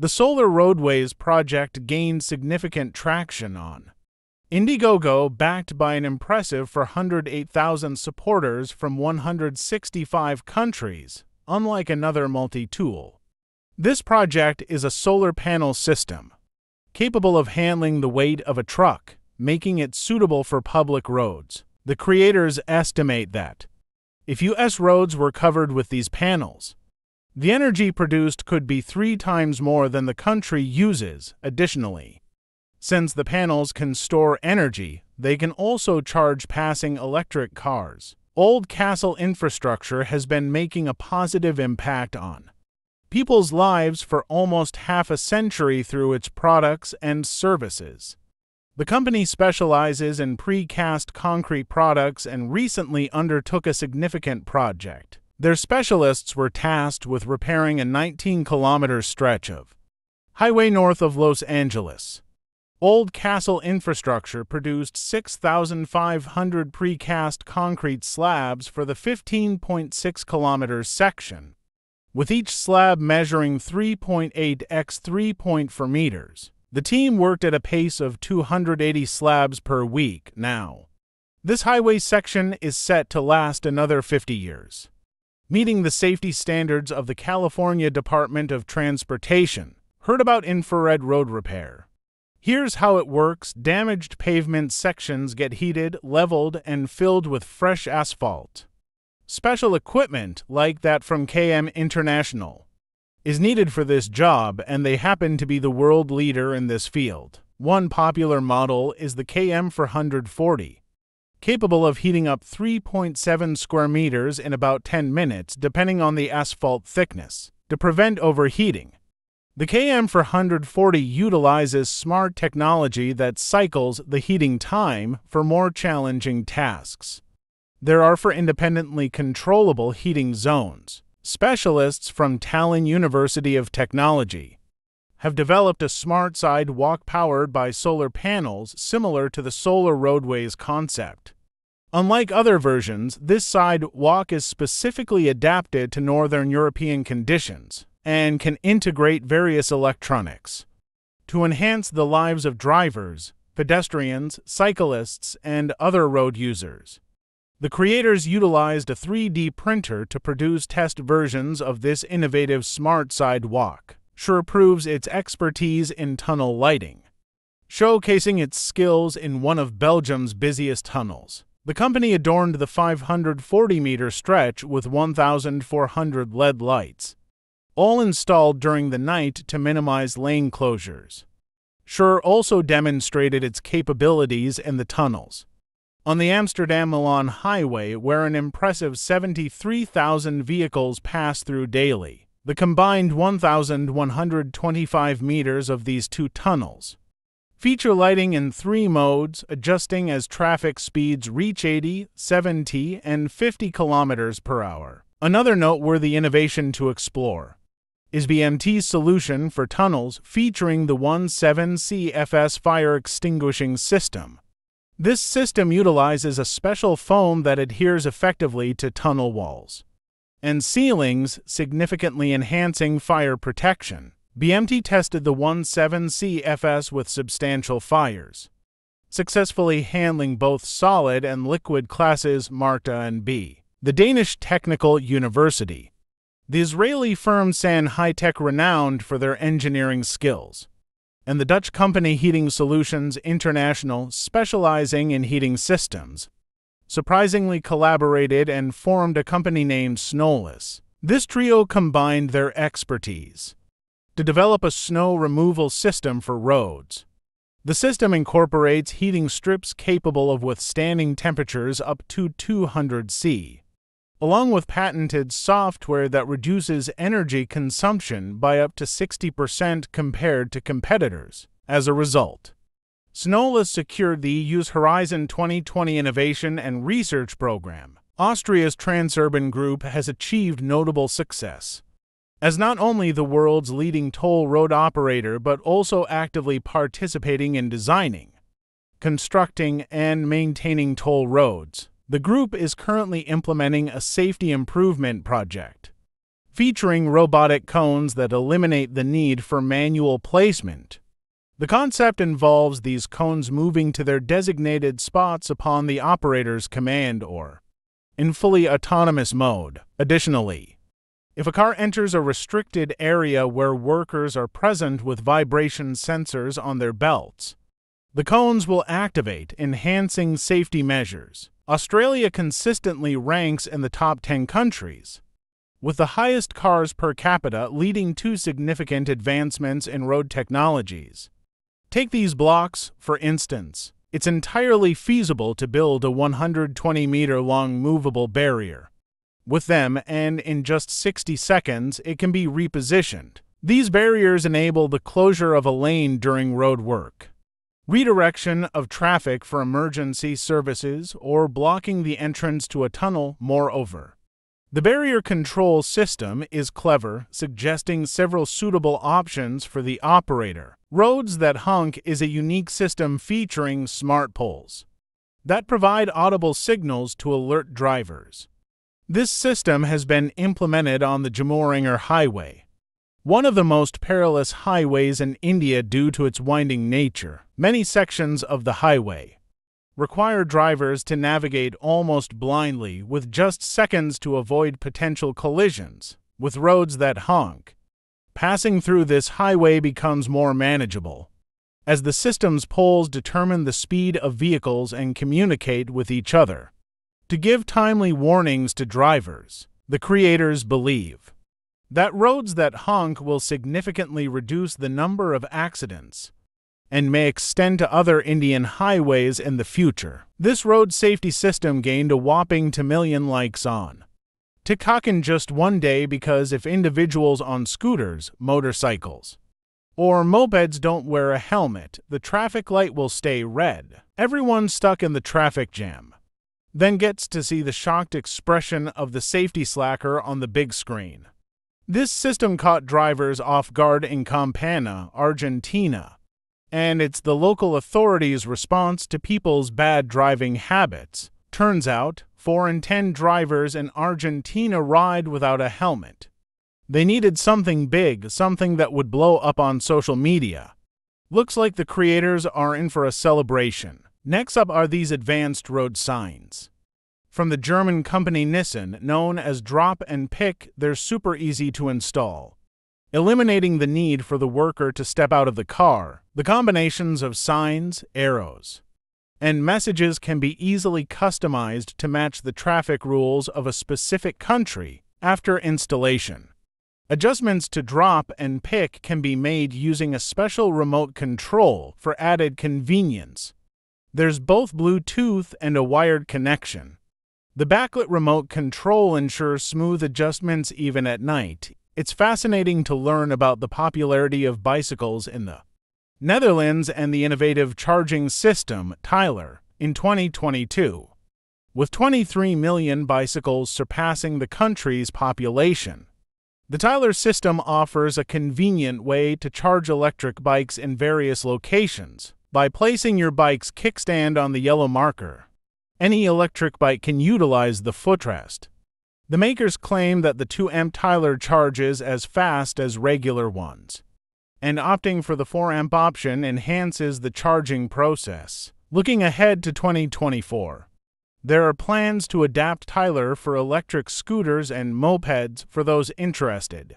the Solar Roadways project gained significant traction on Indiegogo, backed by an impressive 408,000 supporters from 165 countries, unlike another multi-tool. This project is a solar panel system, capable of handling the weight of a truck, making it suitable for public roads. The creators estimate that if U.S. roads were covered with these panels, the energy produced could be 3 times more than the country uses. Additionally, since the panels can store energy, they can also charge passing electric cars. Oldcastle Infrastructure has been making a positive impact on people's lives for almost half a century through its products and services. The company specializes in precast concrete products and recently undertook a significant project. Their specialists were tasked with repairing a 19-kilometer stretch of highway north of Los Angeles. Oldcastle Infrastructure produced 6,500 precast concrete slabs for the 15.6-kilometer section, with each slab measuring 3.8 x 3.4 meters. The team worked at a pace of 280 slabs per week now. This highway section is set to last another 50 years, meeting the safety standards of the California Department of Transportation. Heard about infrared road repair? Here's how it works. Damaged pavement sections get heated, leveled, and filled with fresh asphalt. Special equipment, like that from KM International, is needed for this job, and they happen to be the world leader in this field. One popular model is the KM 4-40, capable of heating up 3.7 square meters in about 10 minutes, depending on the asphalt thickness. To prevent overheating, the KM 4-40 utilizes smart technology that cycles the heating time for more challenging tasks. There are four independently controllable heating zones. Specialists from Tallinn University of Technology have developed a smart sidewalk powered by solar panels similar to the Solar Roadways concept. Unlike other versions, this sidewalk is specifically adapted to northern European conditions and can integrate various electronics to enhance the lives of drivers, pedestrians, cyclists, and other road users. The creators utilized a 3D printer to produce test versions of this innovative smart sidewalk. Schreder proves its expertise in tunnel lighting, showcasing its skills in one of Belgium's busiest tunnels. The company adorned the 540-meter stretch with 1,400 LED lights, all installed during the night to minimize lane closures. Schreder also demonstrated its capabilities in the tunnels on the Amsterdam-Milan highway, where an impressive 73,000 vehicles pass through daily. The combined 1,125 meters of these two tunnels feature lighting in 3 modes, adjusting as traffic speeds reach 80, 70, and 50 kilometers per hour. Another noteworthy innovation to explore is BMT's solution for tunnels, featuring the 17 CAFS fire extinguishing system. This system utilizes a special foam that adheres effectively to tunnel walls and ceilings, significantly enhancing fire protection. BMT tested the 17 CFS with substantial fires, successfully handling both solid and liquid classes marked A and B. The Danish Technical University. The Israeli firm Sanhitek, renowned for their engineering skills, and the Dutch company Heating Solutions International, specializing in heating systems, surprisingly collaborated and formed a company named Snowless. This trio combined their expertise to develop a snow removal system for roads. The system incorporates heating strips capable of withstanding temperatures up to 200 C, along with patented software that reduces energy consumption by up to 60% compared to competitors. As a result, Snowless secured the EU's Horizon 2020 Innovation and Research Program. Austria's Transurban Group has achieved notable success as not only the world's leading toll road operator, but also actively participating in designing, constructing, and maintaining toll roads. The group is currently implementing a safety improvement project featuring robotic cones that eliminate the need for manual placement. The concept involves these cones moving to their designated spots upon the operator's command or in fully autonomous mode. Additionally, if a car enters a restricted area where workers are present with vibration sensors on their belts, the cones will activate, enhancing safety measures. Australia consistently ranks in the top 10 countries, with the highest cars per capita, leading to significant advancements in road technologies. Take these blocks, for instance. It's entirely feasible to build a 120-meter-long movable barrier. With them, and in just 60 seconds, it can be repositioned. These barriers enable the closure of a lane during road work, redirection of traffic for emergency services, or blocking the entrance to a tunnel. Moreover, the barrier control system is clever, suggesting several suitable options for the operator. Roads That Honk is a unique system featuring smart poles that provide audible signals to alert drivers. This system has been implemented on the Jamoringer Highway, one of the most perilous highways in India due to its winding nature. Many sections of the highway require drivers to navigate almost blindly with just seconds to avoid potential collisions. With Roads That Honk, passing through this highway becomes more manageable, as the system's poles determine the speed of vehicles and communicate with each other to give timely warnings to drivers. The creators believe that Roads That Honk will significantly reduce the number of accidents and may extend to other Indian highways in the future. This road safety system gained a whopping 2 million likes on TikTok in just one day, because if individuals on scooters, motorcycles, or mopeds don't wear a helmet, the traffic light will stay red. Everyone stuck in the traffic jam then gets to see the shocked expression of the safety slacker on the big screen. This system caught drivers off guard in Campana, Argentina, and it's the local authorities' response to people's bad driving habits. Turns out, 4 in 10 drivers in Argentina ride without a helmet. They needed something big, something that would blow up on social media. Looks like the creators are in for a celebration. Next up are these advanced road signs from the German company Nissen, known as Drop and Pick. They're super easy to install, eliminating the need for the worker to step out of the car. The combinations of signs, arrows, and messages can be easily customized to match the traffic rules of a specific country. After installation, adjustments to Drop and Pick can be made using a special remote control for added convenience. There's both Bluetooth and a wired connection. The backlit remote control ensures smooth adjustments even at night. It's fascinating to learn about the popularity of bicycles in the Netherlands and the innovative charging system Tyler in 2022, with 23 million bicycles surpassing the country's population. The Tyler system offers a convenient way to charge electric bikes in various locations. By placing your bike's kickstand on the yellow marker, any electric bike can utilize the footrest. The makers claim that the 2 amp Tyler charges as fast as regular ones, and opting for the 4 amp option enhances the charging process. Looking ahead to 2024, there are plans to adapt Tyler for electric scooters and mopeds for those interested.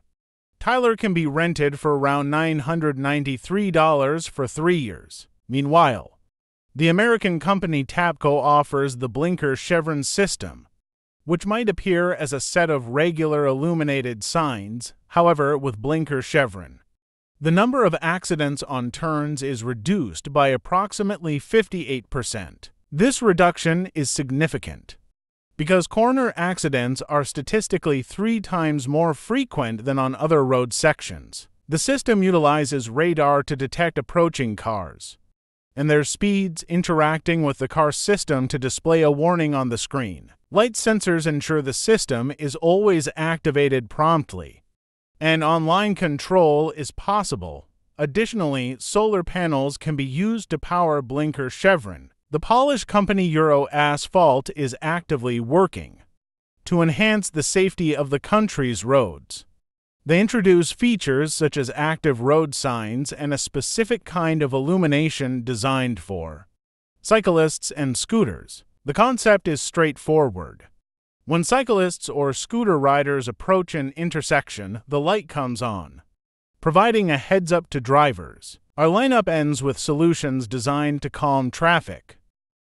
Tyler can be rented for around $993 for 3 years. Meanwhile, the American company Tapco offers the BlinkerChevron system, which might appear as a set of regular illuminated signs. However, with BlinkerChevron, the number of accidents on turns is reduced by approximately 58%. This reduction is significant because corner accidents are statistically 3 times more frequent than on other road sections. The system utilizes radar to detect approaching cars and their speeds, interacting with the car system to display a warning on the screen. Light sensors ensure the system is always activated promptly, and online control is possible. Additionally, solar panels can be used to power BlinkerChevron. The Polish company Euro Asphalt is actively working to enhance the safety of the country's roads. They introduce features such as active road signs and a specific kind of illumination designed for cyclists and scooters. The concept is straightforward. When cyclists or scooter riders approach an intersection, the light comes on, providing a heads-up to drivers. Our lineup ends with solutions designed to calm traffic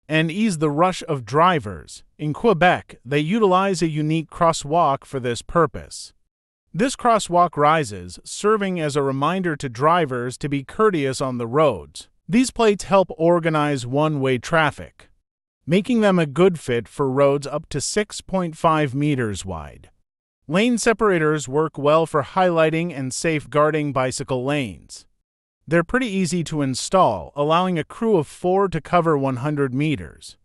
and ease the rush of drivers. In Quebec, they utilize a unique crosswalk for this purpose. This crosswalk rises, serving as a reminder to drivers to be courteous on the roads. These plates help organize one-way traffic, making them a good fit for roads up to 6.5 meters wide. Lane separators work well for highlighting and safeguarding bicycle lanes. They're pretty easy to install, allowing a crew of 4 to cover 100 meters.